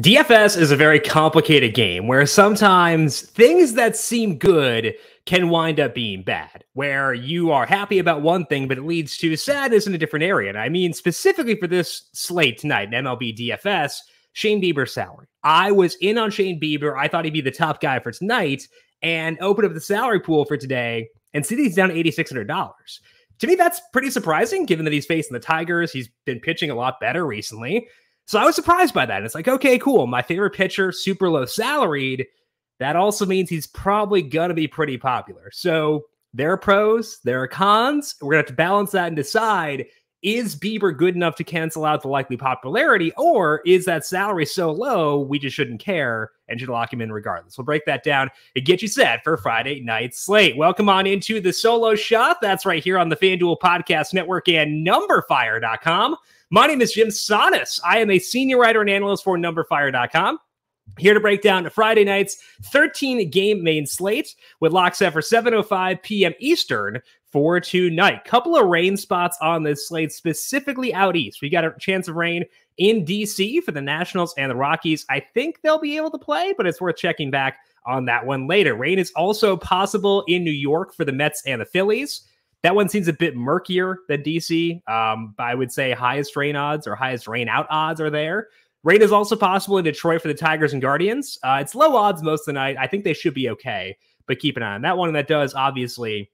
DFS is a very complicated game where sometimes things that seem good can wind up being bad, where you are happy about one thing, but it leads to sadness in a different area. And I mean, specifically for this slate tonight, in MLB DFS, Shane Bieber's salary. I was in on Shane Bieber. I thought he'd be the top guy for tonight and opened up the salary pool for today and see that he's down $8,600. To me, that's pretty surprising given that he's facing the Tigers. He's been pitching a lot better recently. So I was surprised by that. And it's like, okay, cool. My favorite pitcher, super low salaried. That also means he's probably going to be pretty popular. So there are pros, there are cons. We're going to have to balance that and decide, is Bieber good enough to cancel out the likely popularity, or is that salary so low we just shouldn't care and should lock him in regardless? We'll break that down and get you set for Friday night slate. Welcome on into the Solo Shot. That's right here on the FanDuel Podcast Network and NumberFire.com. My name is Jim Sannes. I am a senior writer and analyst for NumberFire.com. Here to break down Friday night's 13-game main slate with locks set for 7:05 p.m. Eastern for tonight. Couple of rain spots on this slate, specifically out east. We got a chance of rain in D.C. for the Nationals and the Rockies. I think they'll be able to play, but it's worth checking back on that one later. Rain is also possible in New York for the Mets and the Phillies. That one seems a bit murkier than D.C. I would say highest rain odds or highest rain out odds are there. Rain is also possible in Detroit for the Tigers and Guardians. It's low odds most of the night. I think they should be okay, but keep an eye on that one. And that does obviously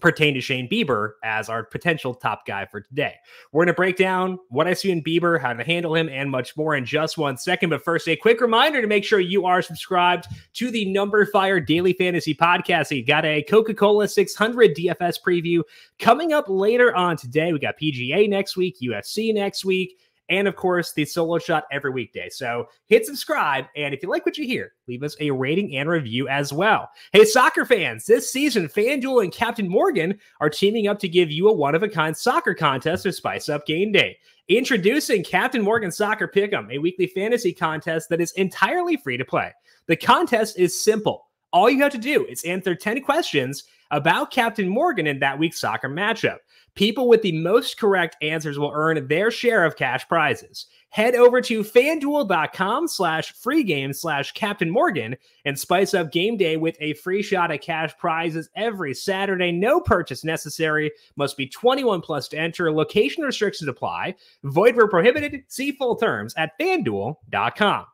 pertain to Shane Bieber as our potential top guy for today. We're going to break down what I see in Bieber, how to handle him, and much more in just one second. But first, a quick reminder to make sure you are subscribed to the NumberFire Daily Fantasy Podcast. We got a Coca-Cola 600 DFS preview coming up later on today. We got PGA next week, UFC next week, and, of course, the Solo Shot every weekday. So hit subscribe, and if you like what you hear, leave us a rating and review as well. Hey, soccer fans, this season, FanDuel and Captain Morgan are teaming up to give you a one-of-a-kind soccer contest to spice up game day. Introducing Captain Morgan Soccer Pick'em, a weekly fantasy contest that is entirely free to play. The contest is simple. All you have to do is answer 10 questions about Captain Morgan in that week's soccer matchup. People with the most correct answers will earn their share of cash prizes. Head over to FanDuel.com/freegame/Captain Morgan and spice up game day with a free shot at cash prizes every Saturday. No purchase necessary. Must be 21 plus to enter. Location restrictions apply. Void where prohibited. See full terms at FanDuel.com.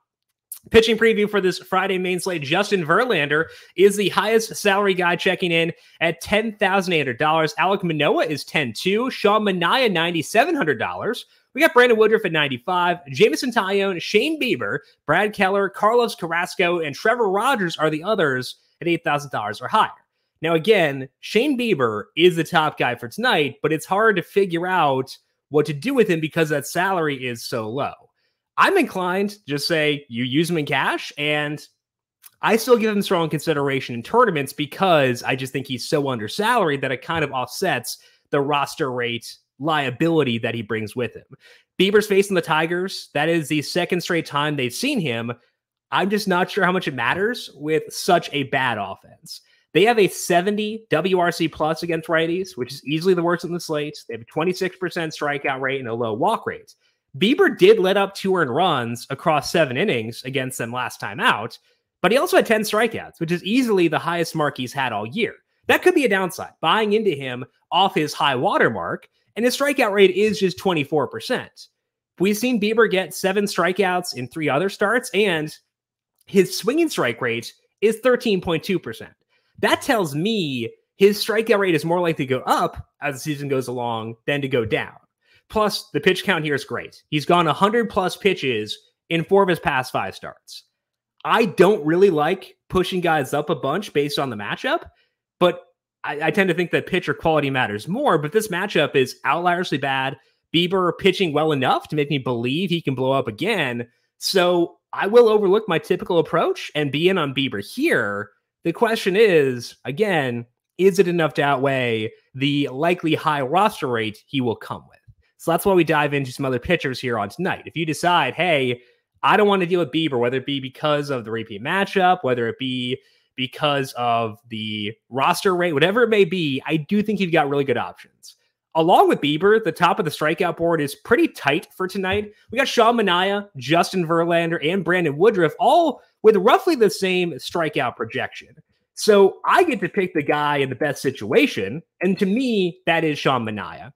Pitching preview for this Friday main slate, Justin Verlander is the highest salary guy checking in at $10,800. Alex Manoa is $10,200. Sean Manaea, $9,700. We got Brandon Woodruff at $9,500. Jameson Tyone, Shane Bieber, Brad Keller, Carlos Carrasco, and Trevor Rogers are the others at $8,000 or higher. Now, again, Shane Bieber is the top guy for tonight, but it's hard to figure out what to do with him because that salary is so low. I'm inclined to just say you use him in cash, and I still give him strong consideration in tournaments because I just think he's so undersalaried that it kind of offsets the roster rate liability that he brings with him. Bieber's facing the Tigers. That is the second straight time they've seen him. I'm just not sure how much it matters with such a bad offense. They have a 70 WRC plus against righties, which is easily the worst in the slate. They have a 26% strikeout rate and a low walk rate. Bieber did let up 2 earned runs across 7 innings against them last time out, but he also had 10 strikeouts, which is easily the highest mark he's had all year. That could be a downside, buying into him off his high water mark, and his strikeout rate is just 24%. We've seen Bieber get 7 strikeouts in 3 other starts, and his swinging strike rate is 13.2%. That tells me his strikeout rate is more likely to go up as the season goes along than to go down. Plus, the pitch count here is great. He's gone 100-plus pitches in 4 of his past 5 starts. I don't really like pushing guys up a bunch based on the matchup, but I tend to think that pitcher quality matters more, but this matchup is outlieriously bad. Bieber pitching well enough to make me believe he can blow up again, so I will overlook my typical approach and be in on Bieber here. The question is, again, is it enough to outweigh the likely high roster rate he will come with? So that's why we dive into some other pitchers here on tonight. If you decide, hey, I don't want to deal with Bieber, whether it be because of the repeat matchup, whether it be because of the roster rate, whatever it may be, I do think you've got really good options. Along with Bieber, the top of the strikeout board is pretty tight for tonight. We got Sean Manaea, Justin Verlander, and Brandon Woodruff, all with roughly the same strikeout projection. So I get to pick the guy in the best situation, and to me, that is Sean Manaea. I'm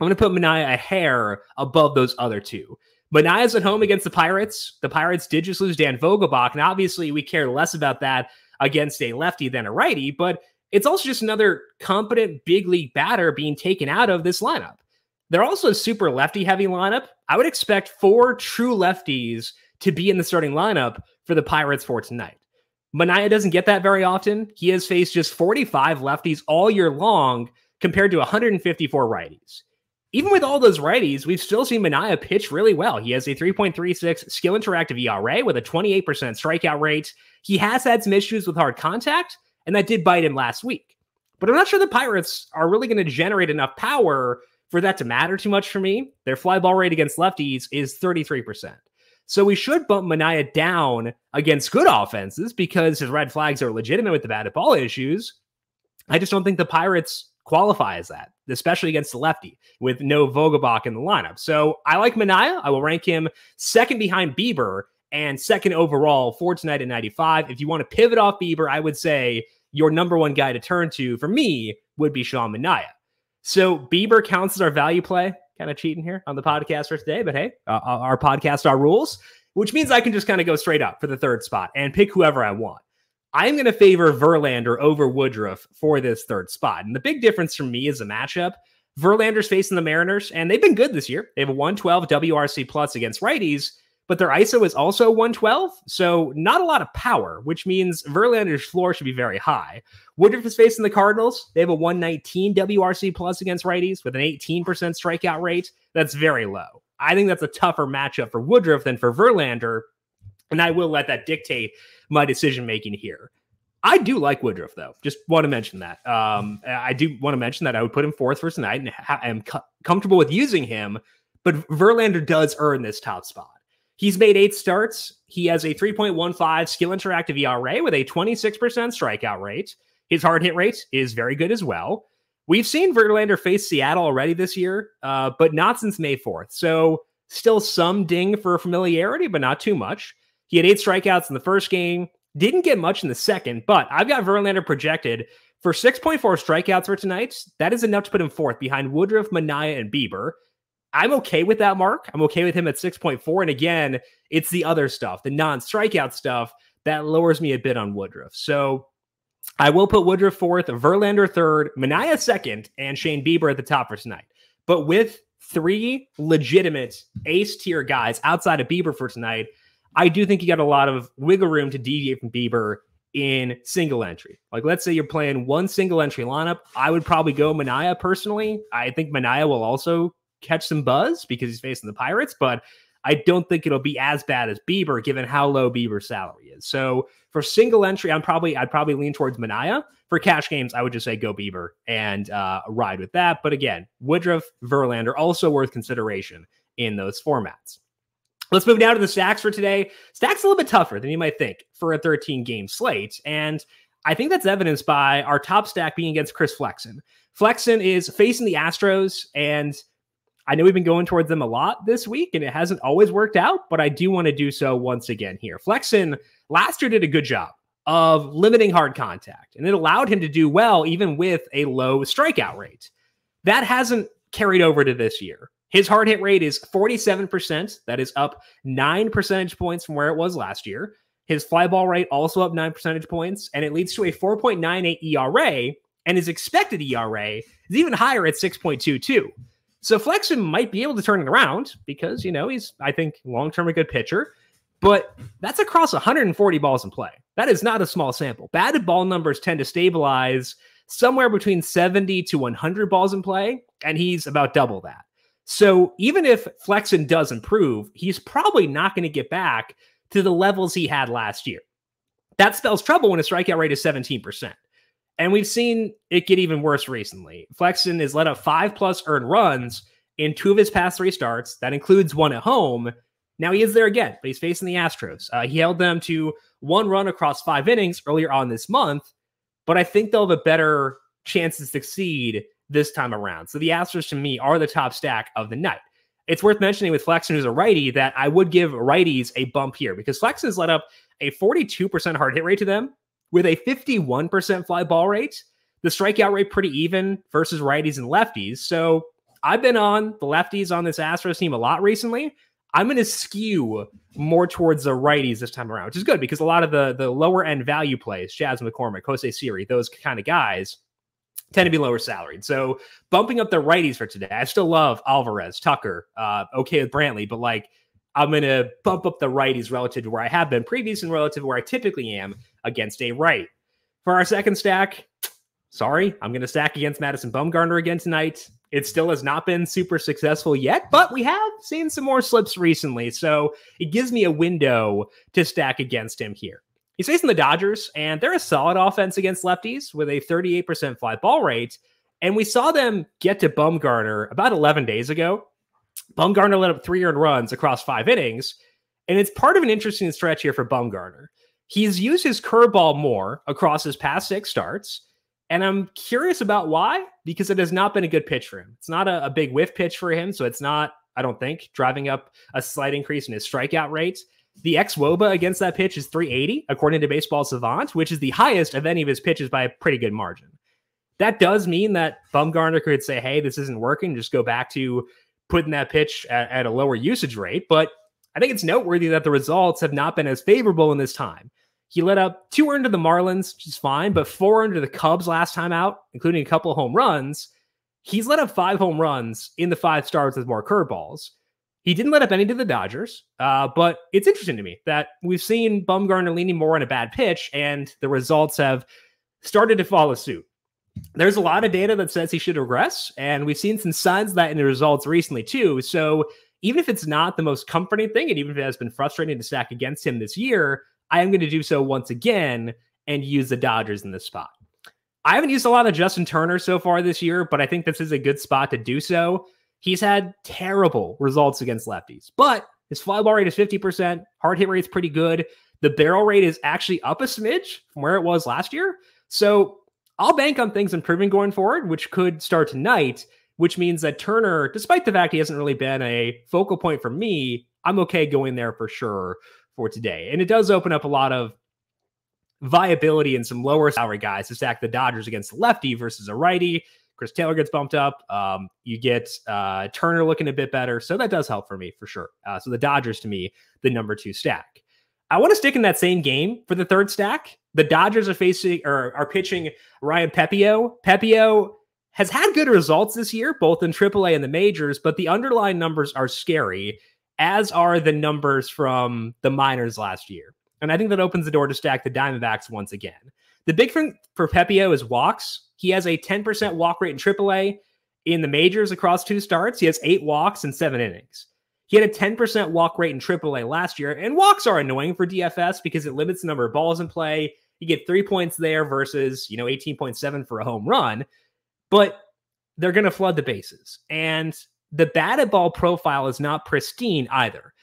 going to put Manaea a hair above those other two. Manaea's at home against the Pirates. The Pirates did just lose Dan Vogelbach, and obviously we care less about that against a lefty than a righty, but it's also just another competent big league batter being taken out of this lineup. They're also a super lefty-heavy lineup. I would expect four true lefties to be in the starting lineup for the Pirates for tonight. Manaea doesn't get that very often. He has faced just 45 lefties all year long compared to 154 righties. Even with all those righties, we've still seen Manaea pitch really well. He has a 3.36 skill interactive ERA with a 28% strikeout rate. He has had some issues with hard contact, and that did bite him last week. But I'm not sure the Pirates are really going to generate enough power for that to matter too much for me. Their fly ball rate against lefties is 33%. So we should bump Manaea down against good offenses because his red flags are legitimate with the batted ball issues. I just don't think the Pirates qualify as that, especially against the lefty with no Vogelbach in the lineup. So I like Manaea. I will rank him second behind Bieber and second overall for tonight at 95. If you want to pivot off Bieber, I would say your number one guy to turn to for me would be Sean Manaea. So Bieber counts as our value play. Kind of cheating here on the podcast for today, but hey, our podcast, our rules, which means I can just kind of go straight up for the third spot and pick whoever I want. I'm going to favor Verlander over Woodruff for this third spot. And the big difference for me is the matchup. Verlander's facing the Mariners, and they've been good this year. They have a 112 WRC plus against righties, but their ISO is also 112, so not a lot of power, which means Verlander's floor should be very high. Woodruff is facing the Cardinals. They have a 119 WRC plus against righties with an 18% strikeout rate. That's very low. I think that's a tougher matchup for Woodruff than for Verlander, and I will let that dictate my decision-making here. I do like Woodruff, though. Just want to mention that. I do want to mention that I would put him fourth for tonight, and I'm comfortable with using him, but Verlander does earn this top spot. He's made 8 starts. He has a 3.15 skill interactive ERA with a 26% strikeout rate. His hard hit rate is very good as well. We've seen Verlander face Seattle already this year, but not since May 4th. So still some ding for familiarity, but not too much. He had 8 strikeouts in the first game. Didn't get much in the second, but I've got Verlander projected for 6.4 strikeouts for tonight. That is enough to put him fourth behind Woodruff, Manaea, and Bieber. I'm okay with that mark. I'm okay with him at 6.4. And again, it's the other stuff, the non-strikeout stuff, that lowers me a bit on Woodruff. So I will put Woodruff fourth, Verlander third, Manaea second, and Shane Bieber at the top for tonight. But with 3 legitimate ace-tier guys outside of Bieber for tonight, I do think you got a lot of wiggle room to deviate from Bieber in single entry. Like, let's say you're playing one single entry lineup. I would probably go Manaea personally. I think Manaea will also catch some buzz because he's facing the Pirates, but I don't think it'll be as bad as Bieber given how low Bieber's salary is. So for single entry, I'd probably lean towards Manaea. For cash games, I would just say go Bieber and ride with that. But again, Woodruff, Verlander, also worth consideration in those formats. Let's move down to the stacks for today. Stacks a little bit tougher than you might think for a 13-game slate, and I think that's evidenced by our top stack being against Chris Flexen. Flexen is facing the Astros, and I know we've been going towards them a lot this week, and it hasn't always worked out, but I do want to do so once again here. Flexen last year did a good job of limiting hard contact, and it allowed him to do well even with a low strikeout rate. That hasn't carried over to this year. His hard hit rate is 47%. That is up 9 percentage points from where it was last year. His fly ball rate also up 9 percentage points, and it leads to a 4.98 ERA, and his expected ERA is even higher at 6.22. So Flexen might be able to turn it around because, you know, he's, I think, long-term a good pitcher. But that's across 140 balls in play. That is not a small sample. Batted ball numbers tend to stabilize somewhere between 70 to 100 balls in play, and he's about double that. So even if Flexen does improve, he's probably not going to get back to the levels he had last year. That spells trouble when his strikeout rate is 17%. And we've seen it get even worse recently. Flexen has let up 5+ earned runs in 2 of his past 3 starts. That includes 1 at home. Now he is there again, but he's facing the Astros. He held them to 1 run across 5 innings earlier on this month, but I think they'll have a better chance to succeed this time around. So the Astros, to me, are the top stack of the night. It's worth mentioning with Flexen, who's a righty, that I would give righties a bump here because Flexen's let up a 42% hard hit rate to them with a 51% fly ball rate. The strikeout rate pretty even versus righties and lefties. So I've been on the lefties on this Astros team a lot recently. I'm going to skew more towards the righties this time around, which is good because a lot of the lower end value plays, Chaz McCormick, Jose Siri, those kind of guys tend to be lower salaried. So bumping up the righties for today, I still love Alvarez, Tucker, okay with Brantley, but like I'm going to bump up the righties relative to where I have been previous and relative to where I typically am against a right. For our second stack, sorry, I'm going to stack against Madison Bumgarner again tonight. It still has not been super successful yet, but we have seen some more slips recently, so it gives me a window to stack against him here. He's facing the Dodgers, and they're a solid offense against lefties with a 38% fly ball rate, and we saw them get to Bumgarner about 11 days ago. Bumgarner let up 3 earned runs across 5 innings, and it's part of an interesting stretch here for Bumgarner. He's used his curveball more across his past 6 starts, and I'm curious about why, because it has not been a good pitch for him. It's not a big whiff pitch for him, so it's not, I don't think, driving up a slight increase in his strikeout rate. The ex-WOBA against that pitch is 380, according to Baseball Savant, which is the highest of any of his pitches by a pretty good margin. That does mean that Bumgarner could say, hey, this isn't working, just go back to putting that pitch at a lower usage rate, but I think it's noteworthy that the results have not been as favorable in this time. He let up 2 earned to the Marlins, which is fine, but 4 earned to the Cubs last time out, including a couple of home runs. He's let up 5 home runs in the 5 starts with more curveballs. He didn't let up any to the Dodgers, but it's interesting to me that we've seen Bumgarner leaning more on a bad pitch, and the results have started to follow suit. There's a lot of data that says he should regress, and we've seen some signs of that in the results recently too. So even if it's not the most comforting thing, and even if it has been frustrating to stack against him this year, I am going to do so once again and use the Dodgers in this spot. I haven't used a lot of Justin Turner so far this year, but I think this is a good spot to do so. He's had terrible results against lefties, but his fly ball rate is 50%. Hard hit rate is pretty good. The barrel rate is actually up a smidge from where it was last year. So I'll bank on things improving going forward, which could start tonight, which means that Turner, despite the fact he hasn't really been a focal point for me, I'm okay going there for sure for today. And it does open up a lot of viability and some lower salary guys to stack the Dodgers against a lefty versus a righty. Chris Taylor gets bumped up. You get Turner looking a bit better. So that does help for me for sure. So the Dodgers, to me, the number 2 stack. I want to stick in that same game for the third stack. The Dodgers are facing or are pitching Ryan Pepiot. Pepiot has had good results this year, both in AAA and the majors, but the underlying numbers are scary, as are the numbers from the minors last year. And I think that opens the door to stack the Diamondbacks once again. The big thing for Pepiot is walks. He has a 10% walk rate in AAA. In the majors across 2 starts, he has 8 walks and 7 innings. He had a 10% walk rate in AAA last year, and walks are annoying for DFS because it limits the number of balls in play. You get 3 points there versus, 18.7 for a home run, but they're going to flood the bases. And the batted ball profile is not pristine either.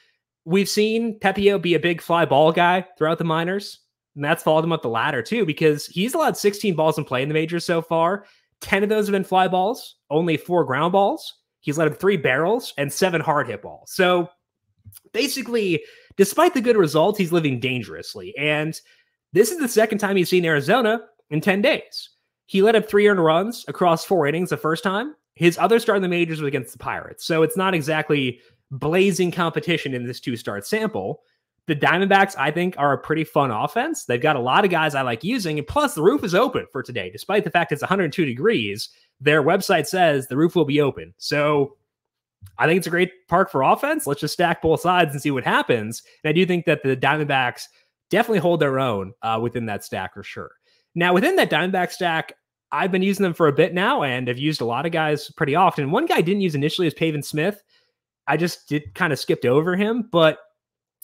We've seen Pepiot be a big fly ball guy throughout the minors, and that's followed him up the ladder too, because he's allowed 16 balls in play in the majors so far. 10 of those have been fly balls, only 4 ground balls. He's let up 3 barrels and 7 hard hit balls. So basically, despite the good results, he's living dangerously. And this is the second time he's seen Arizona in 10 days. He let up 3 earned runs across 4 innings the first time. His other start in the majors was against the Pirates. So it's not exactly blazing competition in this 2-start sample. The Diamondbacks, I think, are a pretty fun offense. They've got a lot of guys I like using. And plus, the roof is open for today. Despite the fact it's 102 degrees, their website says the roof will be open. So I think it's a great park for offense. Let's just stack both sides and see what happens. And I do think that the Diamondbacks definitely hold their own within that stack for sure. Now, within that Diamondback stack, I've been using them for a bit now and have used a lot of guys pretty often. One guy I didn't use initially is Pavin Smith. I just skipped over him, but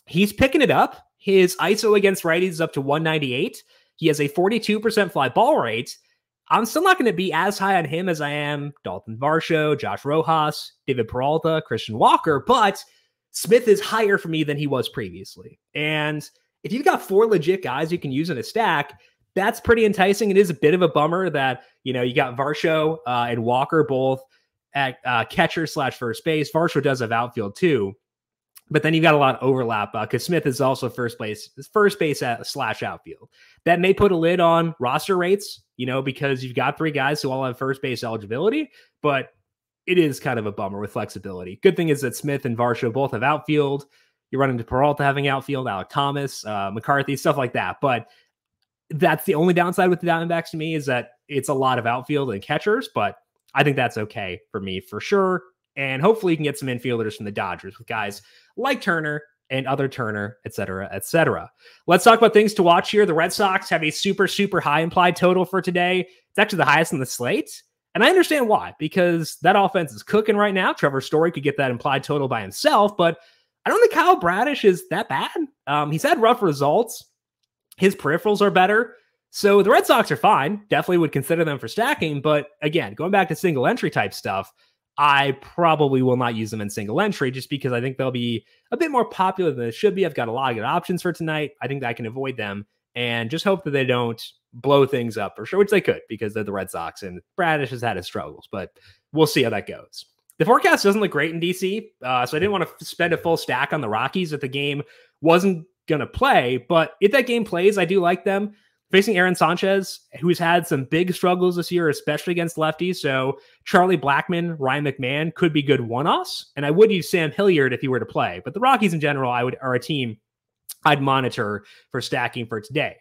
he's picking it up. His ISO against righties is up to 198. He has a 42% fly ball rate. I'm still not going to be as high on him as I am Dalton Varsho, Josh Rojas, David Peralta, Christian Walker, but Smith is higher for me than he was previously. And if you've got 4 legit guys you can use in a stack, that's pretty enticing. It is a bit of a bummer that, you know, you got Varsho and Walker both at catcher / first base. Varsho does have outfield too, but then you've got a lot of overlap because Smith is also first base / outfield. That may put a lid on roster rates, you know, because you've got three guys who all have first base eligibility, but it is kind of a bummer with flexibility. Good thing is that Smith and Varsho both have outfield. You run into Peralta having outfield, Alec Thomas, McCarthy, stuff like that. But that's the only downside with the Diamondbacks to me, is that it's a lot of outfield and catchers, but I think that's okay for me for sure. And hopefully you can get some infielders from the Dodgers with guys like Turner and other Turner, et cetera, et cetera. Let's talk about things to watch here. The Red Sox have a super, super high implied total for today. It's actually the highest in the slate. And I understand why, because that offense is cooking right now. Trevor Story could get that implied total by himself, but I don't think Kyle Bradish is that bad. He's had rough results. His peripherals are better. So the Red Sox are fine. Definitely would consider them for stacking. But again, going back to single entry type stuff, I probably will not use them in single entry just because I think they'll be a bit more popular than they should be. I've got a lot of good options for tonight. I think that I can avoid them and just hope that they don't blow things up for sure, which they could because they're the Red Sox and Bradish has had his struggles, but we'll see how that goes. The forecast doesn't look great in DC, so I didn't want to spend a full stack on the Rockies if the game wasn't going to play, but if that game plays, I do like them. Facing Aaron Sanchez, who's had some big struggles this year, especially against lefties, so Charlie Blackmon, Ryan McMahon could be good one-offs, and I would use Sam Hilliard if he were to play, but the Rockies in general are a team I'd monitor for stacking for today.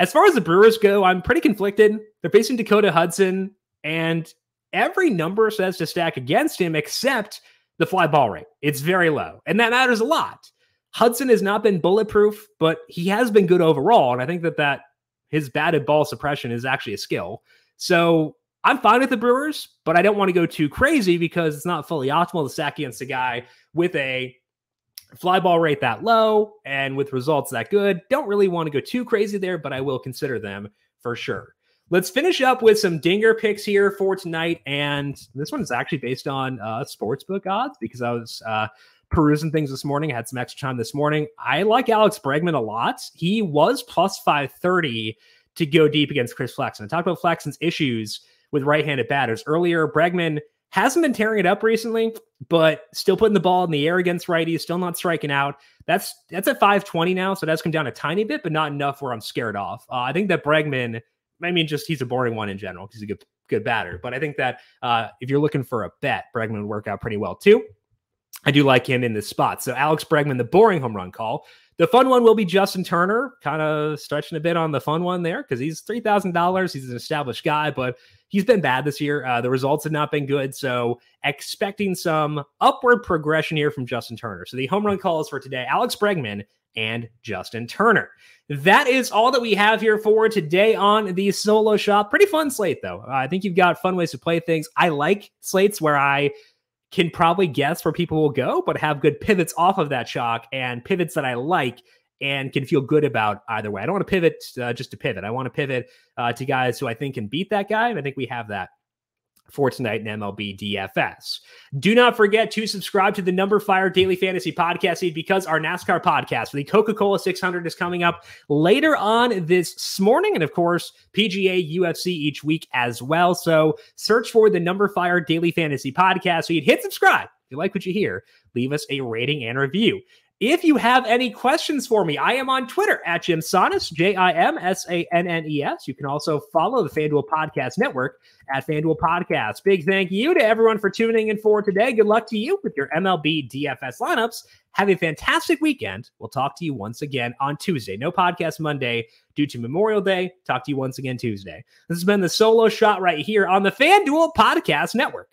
As far as the Brewers go, I'm pretty conflicted. They're facing Dakota Hudson, and every number says to stack against him except the fly ball rate. It's very low, and that matters a lot. Hudson has not been bulletproof, but he has been good overall, and I think that his batted ball suppression is actually a skill. So I'm fine with the Brewers, but I don't want to go too crazy because it's not fully optimal to stack against a guy with a fly ball rate that low and with results that good. Don't really want to go too crazy there, but I will consider them for sure. Let's finish up with some dinger picks here for tonight. And this one is actually based on sportsbook odds because I was perusing things this morning. I had some extra time this morning. I like Alex Bregman a lot. He was plus 530 to go deep against Chris Flexen. I talked about Flexen's issues with right-handed batters earlier. Bregman hasn't been tearing it up recently, but still putting the ball in the air against righties, still not striking out. That's at 520 now, so that's come down a tiny bit, but not enough where I'm scared off. I think that Bregman... he's a boring one in general. He's a good batter. But I think that if you're looking for a bet, Bregman would work out pretty well too. I do like him in this spot. So Alex Bregman, the boring home run call. The fun one will be Justin Turner, kind of stretching a bit on the fun one there because he's $3,000. He's an established guy, but he's been bad this year. The results have not been good. So expecting some upward progression here from Justin Turner. So the home run calls for today, Alex Bregman and Justin Turner. That is all that we have here for today on the Solo Shot. Pretty fun slate, though. I think you've got fun ways to play things. I like slates where I can probably guess where people will go, but have good pivots off of that chalk and pivots that I like and can feel good about either way. I don't want to pivot just to pivot. I want to pivot to guys who I think can beat that guy, and I think we have that for tonight in MLB DFS. Do not forget to subscribe to the NumberFire Daily Fantasy Podcast feed because our NASCAR podcast for the Coca-Cola 600 is coming up later on this morning. And of course, PGA UFC each week as well. So search for the NumberFire Daily Fantasy Podcast feed. Hit subscribe. If you like what you hear, leave us a rating and review. If you have any questions for me, I am on Twitter at Jim Sannes, JIMSANNES. You can also follow the FanDuel Podcast Network at FanDuel Podcast. Big thank you to everyone for tuning in for today. Good luck to you with your MLB DFS lineups. Have a fantastic weekend. We'll talk to you once again on Tuesday. No podcast Monday due to Memorial Day. Talk to you once again Tuesday. This has been the Solo Shot right here on the FanDuel Podcast Network.